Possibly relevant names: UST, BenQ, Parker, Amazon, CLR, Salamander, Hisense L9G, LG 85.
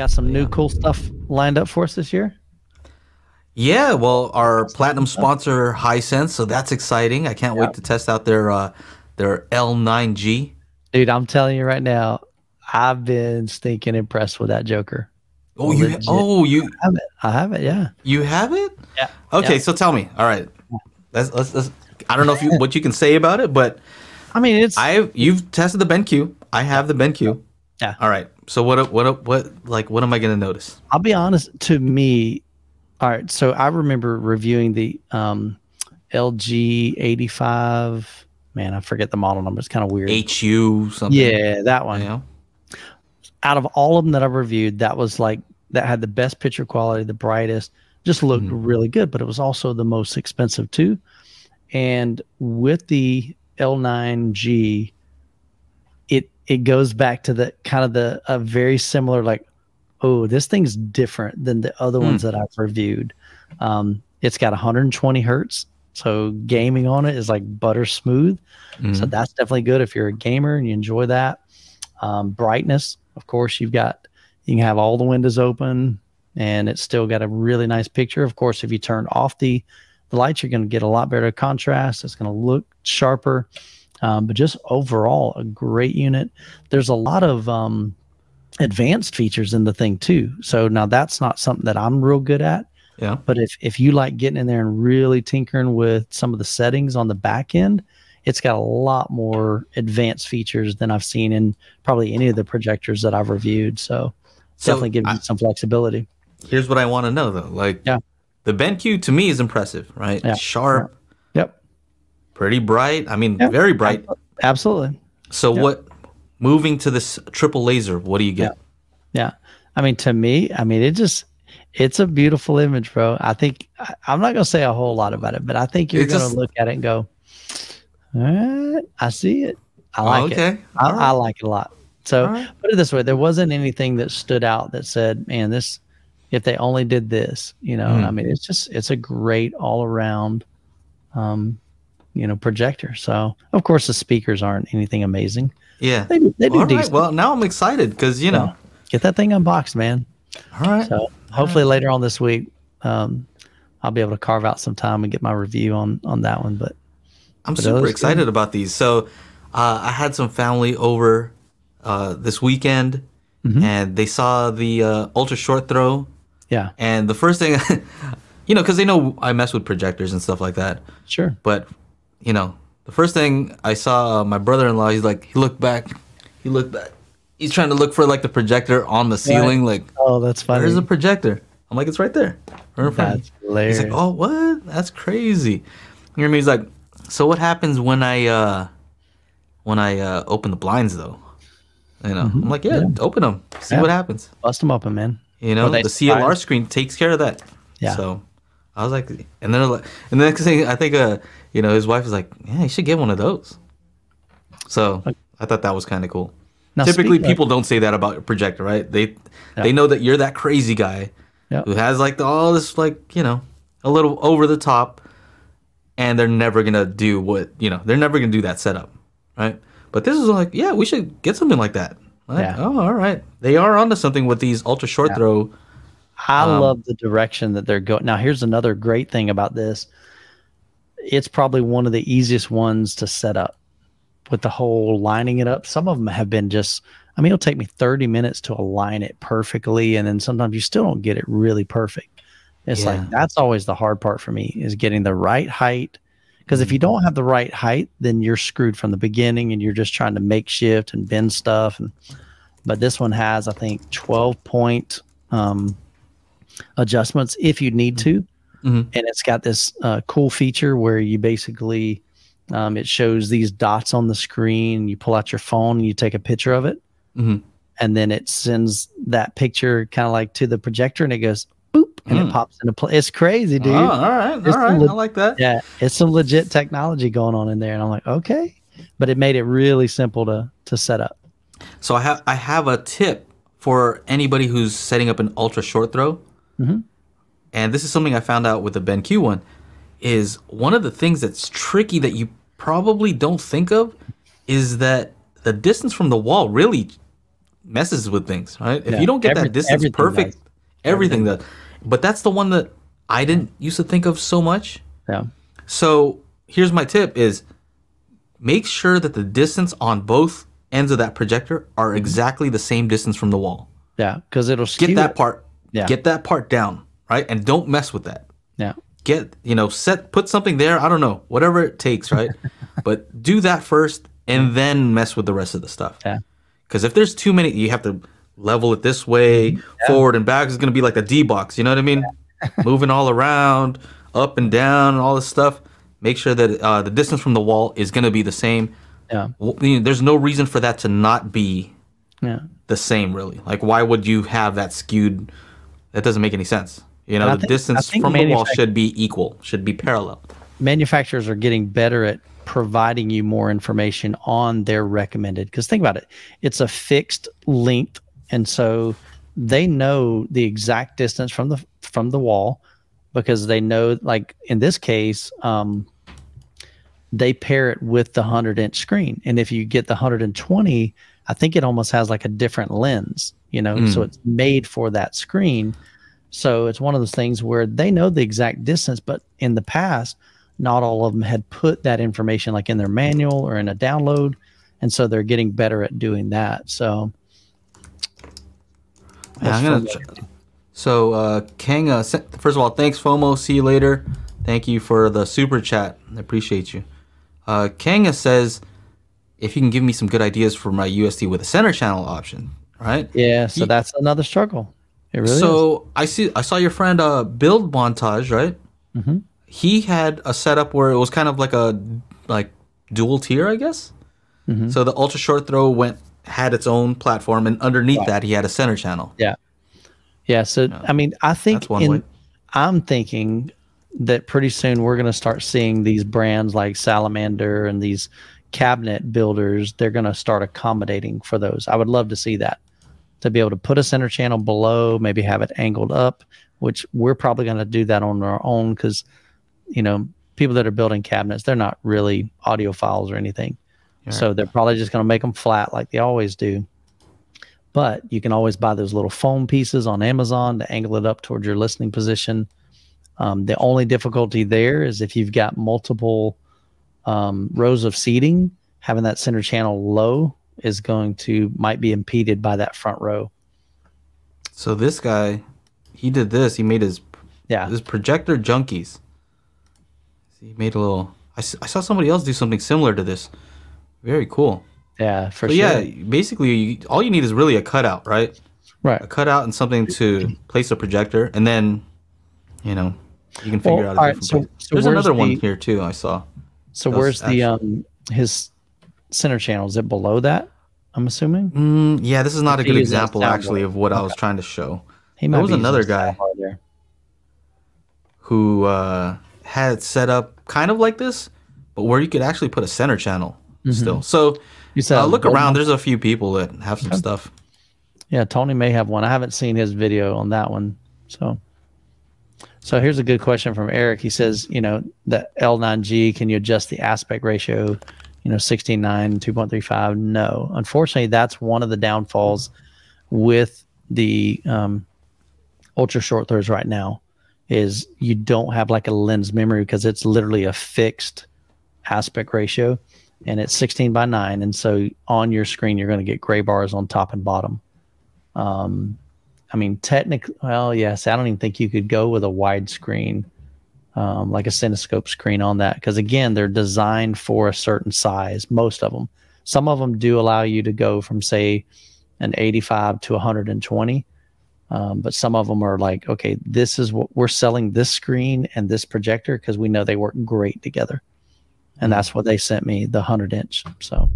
Got some new cool stuff lined up for us this year? Yeah, well, our platinum sponsor, Hisense, so that's exciting. I can't wait to test out their L9G. Dude, I'm telling you right now, I've been stinking impressed with that Joker. Oh, legit. I have it. Yeah. You have it? Yeah. Okay, so tell me. All right. Let's I don't know if you, what you can say about it, but I mean, it's you've tested the BenQ. I have the BenQ. Yeah. All right. So what am I going to notice? I'll be honest, to me, all right, so I remember reviewing the LG 85. Man, I forget the model number. It's kind of weird. HU something. Yeah, that one. You know? Out of all of them that I've reviewed, that was like, that had the best picture quality, the brightest, just looked really good, but it was also the most expensive too. And with the L9G, it goes back to the kind of a very similar, like, oh, this thing's different than the other ones that I've reviewed. It's got 120 hertz. So gaming on it is like butter smooth. So that's definitely good if you're a gamer and you enjoy that. Brightness, of course, you can have all the windows open and it's still got a really nice picture. Of course, if you turn off the lights, you're going to get a lot better contrast. It's going to look sharper. But just overall, a great unit. There's a lot of advanced features in the thing too. So now that's not something that I'm real good at. Yeah. But if you like getting in there and really tinkering with some of the settings on the back end, it's got a lot more advanced features than I've seen in probably any of the projectors that I've reviewed. So definitely gives you some flexibility. Here's what I want to know though. Like the BenQ to me is impressive, right? Yeah. Sharp. Yeah. Yep. Pretty bright. I mean, very bright. Absolutely. So what, moving to this triple laser, what do you get? Yeah. I mean, to me, I mean, it's a beautiful image, bro. I think I'm not going to say a whole lot about it, but I think you're going to look at it and go, all right, I see it. I like it. I like it a lot. So put it this way, there wasn't anything that stood out that said, man, this, if they only did this, you know, I mean, it's a great all around, you know, projector. So of course the speakers aren't anything amazing. Yeah. They do all decent. Well, now I'm excited because, you know, get that thing unboxed, man. All right. So hopefully later on this week, I'll be able to carve out some time and get my review on that one. But I'm super excited about these. So I had some family over this weekend and they saw the ultra short throw. Yeah. And the first thing, you know, because they know I mess with projectors and stuff like that. Sure. But, you know, the first thing I saw my brother-in-law, he's like, he looked back. He's trying to look for like the projector on the ceiling. Like, oh, that's funny. There's a projector. I'm like, it's right there. That's hilarious. He's like, oh, what? That's crazy. You know what I mean? He's like, so what happens when I open the blinds though? You know, I'm like, open them. See what happens. Bust them open, man. You know, the CLR screen takes care of that. Yeah. So I was like, and then the next thing I think, you know, his wife was like, yeah, you should get one of those. So I thought that was kind of cool. Now, typically, people don't say that about your projector, right? They know that you're that crazy guy who has like all this, like, you know, a little over the top, and they're never gonna do what, you know, they're never gonna do that setup, right? But this is like, yeah, we should get something like that. Like, oh, all right, they are onto something with these ultra short throw. I love the direction that they're going. Now, here's another great thing about this. It's probably one of the easiest ones to set up. With the whole lining it up, some of them have been just, I mean, it'll take me 30 minutes to align it perfectly, and then sometimes you still don't get it really perfect. It's like, that's always the hard part for me, is getting the right height, because if you don't have the right height, then you're screwed from the beginning and you're just trying to makeshift and bend stuff. And but this one has, I think, 12-point adjustments if you need to, and it's got this cool feature where you basically it shows these dots on the screen. You pull out your phone and you take a picture of it. And then it sends that picture kind of like to the projector and it goes boop and it pops into play. It's crazy, dude. Oh, all right. I like that. Yeah. It's some legit technology going on in there. And I'm like, okay. But it made it really simple to set up. So I have a tip for anybody who's setting up an ultra short throw. And this is something I found out with the BenQ one, is one of the things that's tricky that you probably don't think of is that the distance from the wall really messes with things, right? If you don't get that distance perfect, everything does. But that's the one that I didn't used to think of so much. Yeah. So here's my tip is make sure that the distance on both ends of that projector are exactly the same distance from the wall. Yeah, because it'll skew. Get that part. Yeah. Get that part down, right? And don't mess with that. Yeah. Get, you know, put something there, I don't know, whatever it takes, right? But do that first and then mess with the rest of the stuff. Yeah. Because if there's too many, you have to level it this way, forward and back is going to be like a D box, you know what I mean? Yeah. Moving all around, up and down, and all this stuff. Make sure that the distance from the wall is going to be the same. Yeah. There's no reason for that to not be the same, really. Like, why would you have that skewed? That doesn't make any sense. You know, the distance from the wall should be equal, should be parallel. Manufacturers are getting better at providing you more information on their recommended. Because think about it. It's a fixed length. And so they know the exact distance from the wall because they know, like in this case, they pair it with the 100-inch screen. And if you get the 120, I think it almost has like a different lens, you know, so it's made for that screen. So it's one of those things where they know the exact distance, but in the past, not all of them had put that information like in their manual or in a download. And so they're getting better at doing that. So Kang, first of all, thanks FOMO. See you later. Thank you for the super chat. I appreciate you. Kanga says, if you can give me some good ideas for my UST with a center channel option, right? Yeah, so that's another struggle. It really is. I saw your friend Build Montage, right? Mm-hmm. He had a setup where it was kind of like a dual tier, I guess. Mm-hmm. So the ultra short throw had its own platform, and underneath that he had a center channel. Yeah, yeah. So I mean, I think I'm thinking that pretty soon we're going to start seeing these brands like Salamander and these cabinet builders. They're going to start accommodating for those. I would love to see that, to be able to put a center channel below, maybe have it angled up, which we're probably going to do that on our own because, you know, people that are building cabinets, they're not really audiophiles or anything. Right. So they're probably just going to make them flat like they always do. But you can always buy those little foam pieces on Amazon to angle it up towards your listening position. The only difficulty there is if you've got multiple rows of seating, having that center channel low is going to, might be impeded by that front row. So this guy, he did this. He made his, his projector junkies. He made a little, I saw somebody else do something similar to this. Very cool. Yeah, for sure. Yeah, basically all you need is really a cutout, right? Right. A cutout and something to place a projector, and then, you know, you can figure out a different place. So there's another one here too I saw. So where's the, his center channel? Is it below that, I'm assuming? Yeah, this is not a good example actually of what I was trying to show. There was another guy who had it set up kind of like this, but where you could actually put a center channel still. So look around. There's a few people that have some stuff. Yeah, Tony may have one. I haven't seen his video on that one. So here's a good question from Eric. He says, you know, the L9G, can you adjust the aspect ratio, you know, 16:9, 2.35? No. Unfortunately, that's one of the downfalls with the ultra short throws right now is you don't have like a lens memory because it's literally a fixed aspect ratio, and it's 16:9. And so on your screen, you're going to get gray bars on top and bottom. I mean, technically, well, yes, I don't even think you could go with a wide screen, like a Cinescope screen on that. Because, again, they're designed for a certain size, most of them. Some of them do allow you to go from, say, an 85 to 120. But some of them are like, okay, this is what we're selling, this screen and this projector, because we know they work great together. And that's what they sent me, the 100-inch. So...